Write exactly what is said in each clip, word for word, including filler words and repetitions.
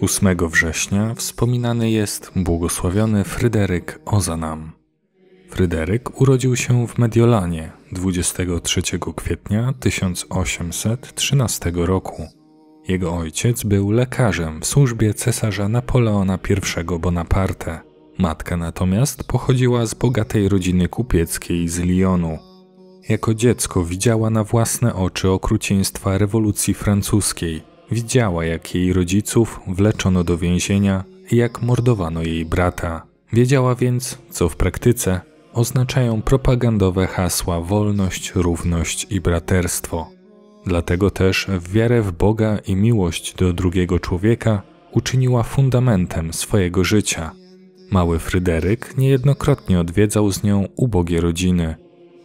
ósmego września wspominany jest błogosławiony Fryderyk Ozanam. Fryderyk urodził się w Mediolanie dwudziestego trzeciego kwietnia tysiąc osiemset trzynastego roku. Jego ojciec był lekarzem w służbie cesarza Napoleona pierwszego Bonaparte. Matka natomiast pochodziła z bogatej rodziny kupieckiej z Lyonu. Jako dziecko widziała na własne oczy okrucieństwa rewolucji francuskiej. Widziała, jak jej rodziców wleczono do więzienia i jak mordowano jej brata. Wiedziała więc, co w praktyce oznaczają propagandowe hasła wolność, równość i braterstwo. Dlatego też w wiarę w Boga i miłość do drugiego człowieka uczyniła fundamentem swojego życia. Mały Fryderyk niejednokrotnie odwiedzał z nią ubogie rodziny.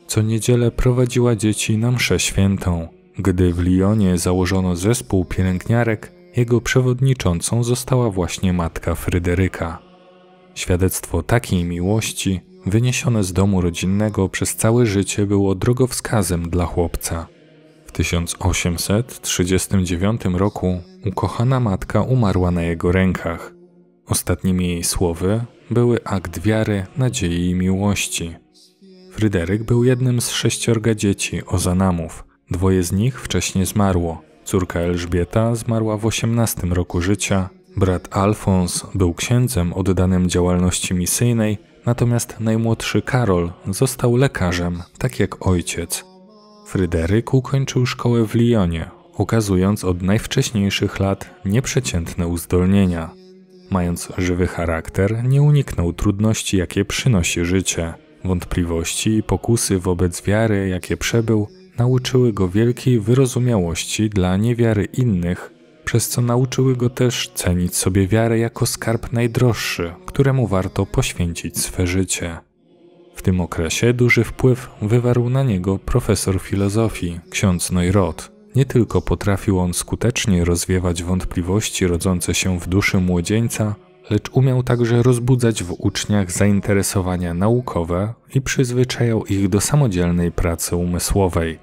Co niedzielę prowadziła dzieci na mszę świętą. Gdy w Lyonie założono zespół pielęgniarek, jego przewodniczącą została właśnie matka Fryderyka. Świadectwo takiej miłości, wyniesione z domu rodzinnego przez całe życie, było drogowskazem dla chłopca. W tysiąc osiemset trzydziestym dziewiątym roku ukochana matka umarła na jego rękach. Ostatnimi jej słowy były akt wiary, nadziei i miłości. Fryderyk był jednym z sześciorga dzieci Ozanamów. Dwoje z nich wcześniej zmarło. Córka Elżbieta zmarła w osiemnastym roku życia. Brat Alfons był księdzem oddanym działalności misyjnej, natomiast najmłodszy Karol został lekarzem, tak jak ojciec. Fryderyk ukończył szkołę w Lyonie, okazując od najwcześniejszych lat nieprzeciętne uzdolnienia. Mając żywy charakter, nie uniknął trudności, jakie przynosi życie. Wątpliwości i pokusy wobec wiary, jakie przebył, nauczyły go wielkiej wyrozumiałości dla niewiary innych, przez co nauczyły go też cenić sobie wiarę jako skarb najdroższy, któremu warto poświęcić swe życie. W tym okresie duży wpływ wywarł na niego profesor filozofii, ksiądz Neurot. Nie tylko potrafił on skutecznie rozwiewać wątpliwości rodzące się w duszy młodzieńca, lecz umiał także rozbudzać w uczniach zainteresowania naukowe i przyzwyczajał ich do samodzielnej pracy umysłowej.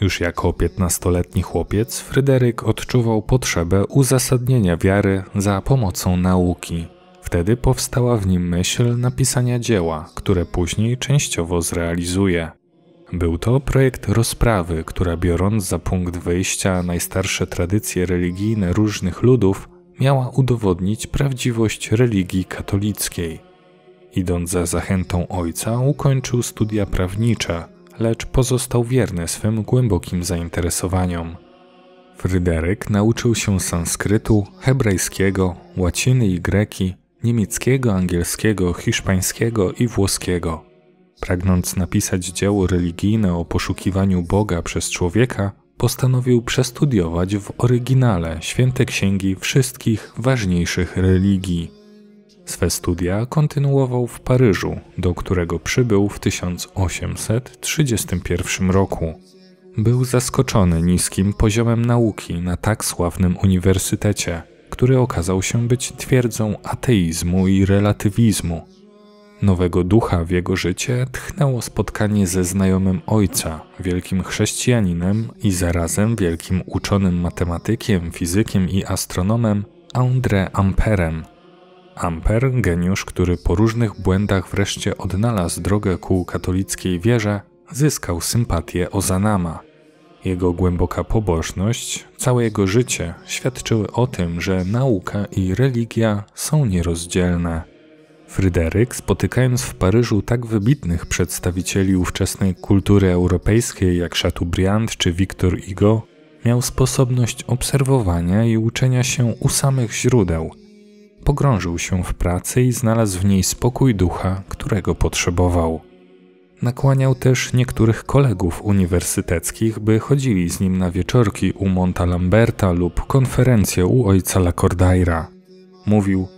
Już jako piętnastoletni chłopiec Fryderyk odczuwał potrzebę uzasadnienia wiary za pomocą nauki. Wtedy powstała w nim myśl napisania dzieła, które później częściowo zrealizuje. Był to projekt rozprawy, która biorąc za punkt wyjścia najstarsze tradycje religijne różnych ludów, miała udowodnić prawdziwość religii katolickiej. Idąc za zachętą ojca, ukończył studia prawnicze, lecz pozostał wierny swym głębokim zainteresowaniom. Fryderyk nauczył się sanskrytu, hebrajskiego, łaciny i greki, niemieckiego, angielskiego, hiszpańskiego i włoskiego. Pragnąc napisać dzieło religijne o poszukiwaniu Boga przez człowieka, postanowił przestudiować w oryginale święte księgi wszystkich ważniejszych religii. Swe studia kontynuował w Paryżu, do którego przybył w tysiąc osiemset trzydziestym pierwszym roku. Był zaskoczony niskim poziomem nauki na tak sławnym uniwersytecie, który okazał się być twierdzą ateizmu i relatywizmu. Nowego ducha w jego życie tchnęło spotkanie ze znajomym ojca, wielkim chrześcijaninem i zarazem wielkim uczonym matematykiem, fizykiem i astronomem André Amperem. Ampère, geniusz, który po różnych błędach wreszcie odnalazł drogę ku katolickiej wierze, zyskał sympatię Ozanama. Jego głęboka pobożność, całe jego życie świadczyły o tym, że nauka i religia są nierozdzielne. Fryderyk, spotykając w Paryżu tak wybitnych przedstawicieli ówczesnej kultury europejskiej jak Chateaubriand czy Victor Hugo, miał sposobność obserwowania i uczenia się u samych źródeł. Pogrążył się w pracy i znalazł w niej spokój ducha, którego potrzebował. Nakłaniał też niektórych kolegów uniwersyteckich, by chodzili z nim na wieczorki u Monta Lamberta lub konferencje u ojca La Cordaire'a. Mówił: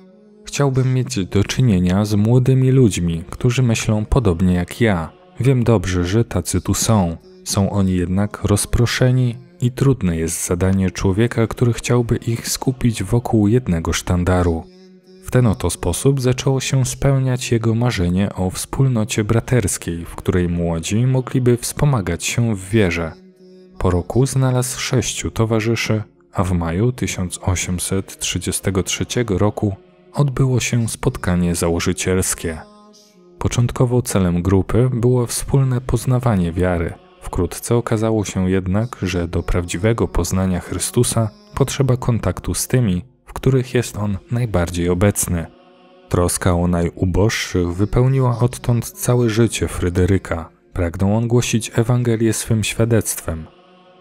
chciałbym mieć do czynienia z młodymi ludźmi, którzy myślą podobnie jak ja. Wiem dobrze, że tacy tu są. Są oni jednak rozproszeni i trudne jest zadanie człowieka, który chciałby ich skupić wokół jednego sztandaru. W ten oto sposób zaczęło się spełniać jego marzenie o wspólnocie braterskiej, w której młodzi mogliby wspomagać się w wierze. Po roku znalazł sześciu towarzyszy, a w maju tysiąc osiemset trzydziestego trzeciego roku odbyło się spotkanie założycielskie. Początkowo celem grupy było wspólne poznawanie wiary. Wkrótce okazało się jednak, że do prawdziwego poznania Chrystusa potrzeba kontaktu z tymi, w których jest On najbardziej obecny. Troska o najuboższych wypełniła odtąd całe życie Fryderyka. Pragnął on głosić Ewangelię swym świadectwem.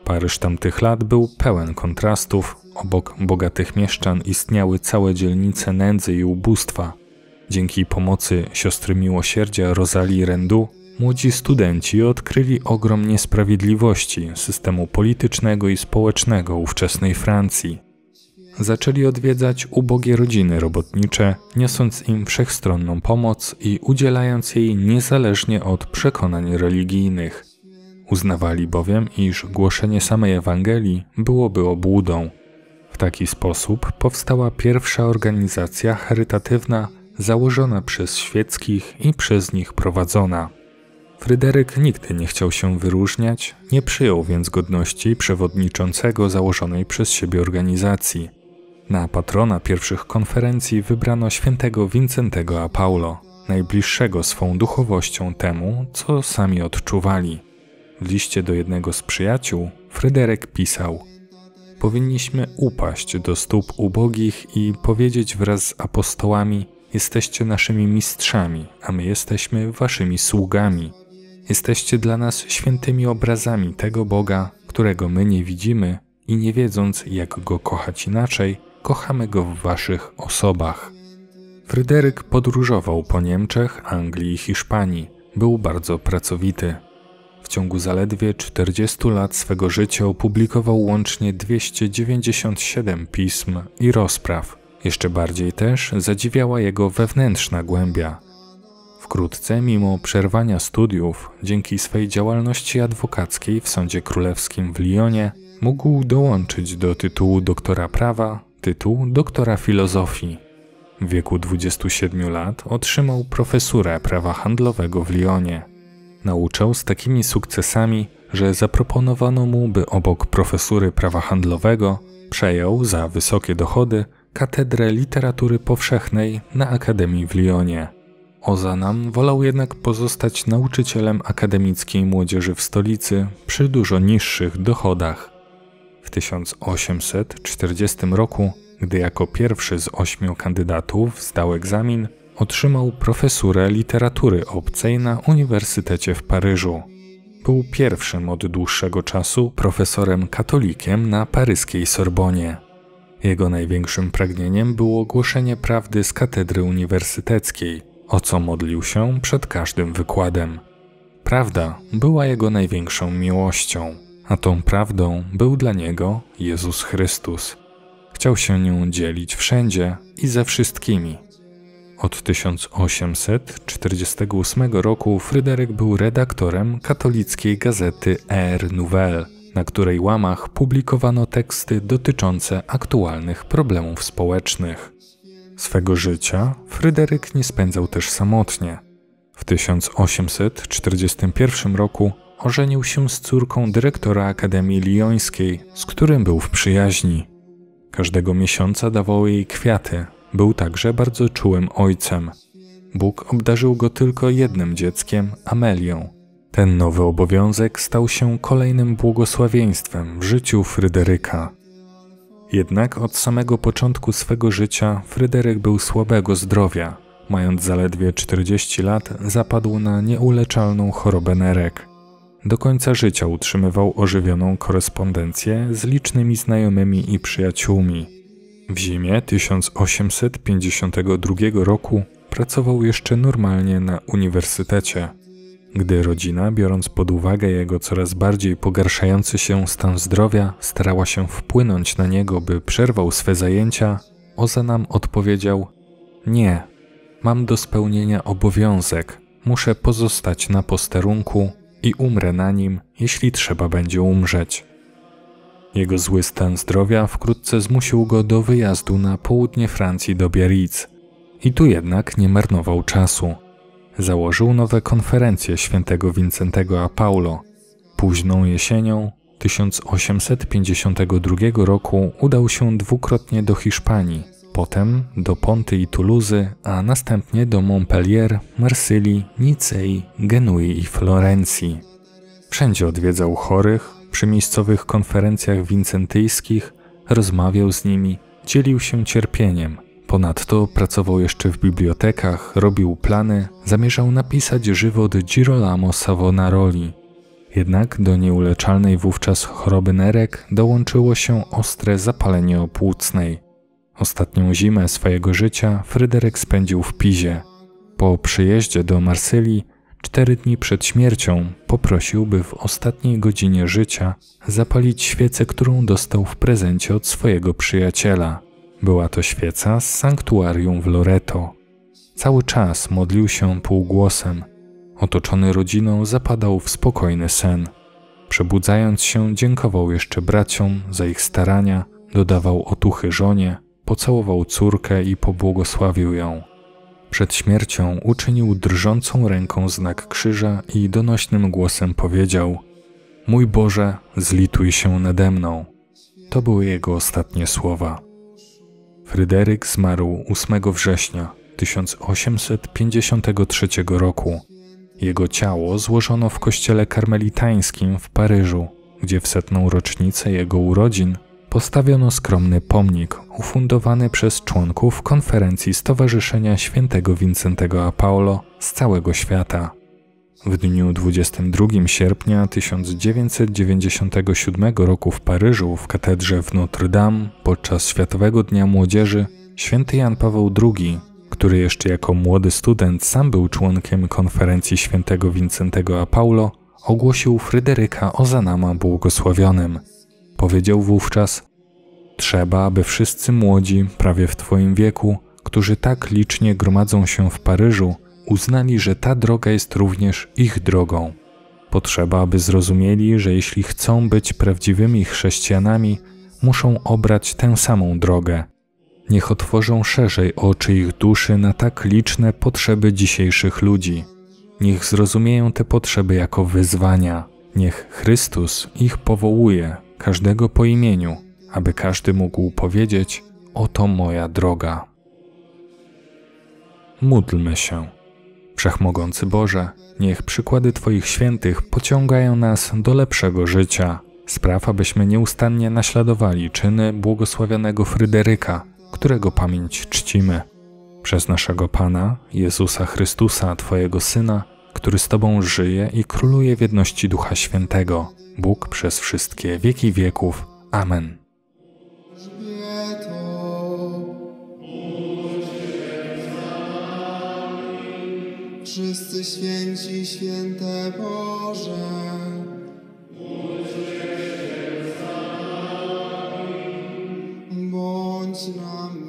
Paryż tamtych lat był pełen kontrastów. Obok bogatych mieszczan istniały całe dzielnice nędzy i ubóstwa. Dzięki pomocy siostry miłosierdzia Rosalie Rendu młodzi studenci odkryli ogrom niesprawiedliwości systemu politycznego i społecznego ówczesnej Francji. Zaczęli odwiedzać ubogie rodziny robotnicze, niosąc im wszechstronną pomoc i udzielając jej niezależnie od przekonań religijnych. Uznawali bowiem, iż głoszenie samej Ewangelii byłoby obłudą. W taki sposób powstała pierwsza organizacja charytatywna, założona przez świeckich i przez nich prowadzona. Fryderyk nigdy nie chciał się wyróżniać, nie przyjął więc godności przewodniczącego założonej przez siebie organizacji. Na patrona pierwszych konferencji wybrano świętego Wincentego a Paulo, najbliższego swą duchowością temu, co sami odczuwali. W liście do jednego z przyjaciół Fryderyk pisał: powinniśmy upaść do stóp ubogich i powiedzieć wraz z apostołami: jesteście naszymi mistrzami, a my jesteśmy waszymi sługami. Jesteście dla nas świętymi obrazami tego Boga, którego my nie widzimy i nie wiedząc, jak Go kochać inaczej, kochamy Go w waszych osobach. Fryderyk podróżował po Niemczech, Anglii i Hiszpanii. Był bardzo pracowity. W ciągu zaledwie czterdziestu lat swego życia opublikował łącznie dwieście dziewięćdziesiąt siedem pism i rozpraw. Jeszcze bardziej też zadziwiała jego wewnętrzna głębia. Wkrótce, mimo przerwania studiów, dzięki swej działalności adwokackiej w Sądzie Królewskim w Lyonie, mógł dołączyć do tytułu doktora prawa tytuł doktora filozofii. W wieku dwudziestu siedmiu lat otrzymał profesurę prawa handlowego w Lyonie. Nauczał z takimi sukcesami, że zaproponowano mu, by obok profesury prawa handlowego przejął za wysokie dochody katedrę literatury powszechnej na Akademii w Lyonie. Ozanam wolał jednak pozostać nauczycielem akademickiej młodzieży w stolicy przy dużo niższych dochodach. W tysiąc osiemset czterdziestym roku, gdy jako pierwszy z ośmiu kandydatów zdał egzamin, otrzymał profesurę literatury obcej na Uniwersytecie w Paryżu. Był pierwszym od dłuższego czasu profesorem katolikiem na paryskiej Sorbonie. Jego największym pragnieniem było głoszenie prawdy z katedry uniwersyteckiej, o co modlił się przed każdym wykładem. Prawda była jego największą miłością, a tą prawdą był dla niego Jezus Chrystus. Chciał się nią dzielić wszędzie i ze wszystkimi. Od tysiąc osiemset czterdziestego ósmego roku Fryderyk był redaktorem katolickiej gazety Ère Nouvelle, na której łamach publikowano teksty dotyczące aktualnych problemów społecznych. Swego życia Fryderyk nie spędzał też samotnie. W tysiąc osiemset czterdziestym pierwszym roku ożenił się z córką dyrektora Akademii Lyońskiej, z którym był w przyjaźni. Każdego miesiąca dawał jej kwiaty. Był także bardzo czułym ojcem. Bóg obdarzył go tylko jednym dzieckiem, Amelią. Ten nowy obowiązek stał się kolejnym błogosławieństwem w życiu Fryderyka. Jednak od samego początku swego życia Fryderyk był słabego zdrowia. Mając zaledwie czterdzieści lat, zapadł na nieuleczalną chorobę nerek. Do końca życia utrzymywał ożywioną korespondencję z licznymi znajomymi i przyjaciółmi. W zimie tysiąc osiemset pięćdziesiątego drugiego roku pracował jeszcze normalnie na uniwersytecie. Gdy rodzina, biorąc pod uwagę jego coraz bardziej pogarszający się stan zdrowia, starała się wpłynąć na niego, by przerwał swe zajęcia, Ozanam odpowiedział: nie, mam do spełnienia obowiązek, muszę pozostać na posterunku i umrę na nim, jeśli trzeba będzie umrzeć. Jego zły stan zdrowia wkrótce zmusił go do wyjazdu na południe Francji do Biarritz. I tu jednak nie marnował czasu. Założył nowe konferencje świętego Wincentego a Paulo. Późną jesienią tysiąc osiemset pięćdziesiątego drugiego roku udał się dwukrotnie do Hiszpanii, potem do Ponty i Tuluzy, a następnie do Montpellier, Marsylii, Nicei, Genui i Florencji. Wszędzie odwiedzał chorych, przy miejscowych konferencjach wincentyjskich, rozmawiał z nimi, dzielił się cierpieniem. Ponadto pracował jeszcze w bibliotekach, robił plany, zamierzał napisać żywot Girolamo Savonaroli. Jednak do nieuleczalnej wówczas choroby nerek dołączyło się ostre zapalenie opłucnej. Ostatnią zimę swojego życia Fryderyk spędził w Pizie. Po przyjeździe do Marsylii, cztery dni przed śmiercią, poprosił, by w ostatniej godzinie życia zapalić świecę, którą dostał w prezencie od swojego przyjaciela. Była to świeca z sanktuarium w Loreto. Cały czas modlił się półgłosem. Otoczony rodziną zapadał w spokojny sen. Przebudzając się, dziękował jeszcze braciom za ich starania, dodawał otuchy żonie, pocałował córkę i pobłogosławił ją. Przed śmiercią uczynił drżącą ręką znak krzyża i donośnym głosem powiedział: „Mój Boże, zlituj się nade mną”. To były jego ostatnie słowa. Fryderyk zmarł ósmego września tysiąc osiemset pięćdziesiątego trzeciego roku. Jego ciało złożono w kościele karmelitańskim w Paryżu, gdzie w setną rocznicę jego urodzin postawiono skromny pomnik ufundowany przez członków konferencji Stowarzyszenia Świętego Wincentego a Paulo z całego świata. W dniu dwudziestego drugiego sierpnia tysiąc dziewięćset dziewięćdziesiątego siódmego roku w Paryżu w katedrze w Notre Dame podczas Światowego Dnia Młodzieży święty Jan Paweł drugi, który jeszcze jako młody student sam był członkiem konferencji świętego Wincentego a Paulo, ogłosił Fryderyka Ozanama błogosławionym. Powiedział wówczas: „Trzeba, aby wszyscy młodzi, prawie w Twoim wieku, którzy tak licznie gromadzą się w Paryżu, uznali, że ta droga jest również ich drogą. Potrzeba, aby zrozumieli, że jeśli chcą być prawdziwymi chrześcijanami, muszą obrać tę samą drogę. Niech otworzą szerzej oczy ich duszy na tak liczne potrzeby dzisiejszych ludzi. Niech zrozumieją te potrzeby jako wyzwania. Niech Chrystus ich powołuje, każdego po imieniu, aby każdy mógł powiedzieć: oto moja droga”. Módlmy się. Wszechmogący Boże, niech przykłady Twoich świętych pociągają nas do lepszego życia. Spraw, abyśmy nieustannie naśladowali czyny błogosławionego Fryderyka, którego pamięć czcimy. Przez naszego Pana, Jezusa Chrystusa, Twojego Syna, który z Tobą żyje i króluje w jedności Ducha Świętego, Bóg przez wszystkie wieki wieków. Amen. Wszyscy święci, święte Boże, bądź nam.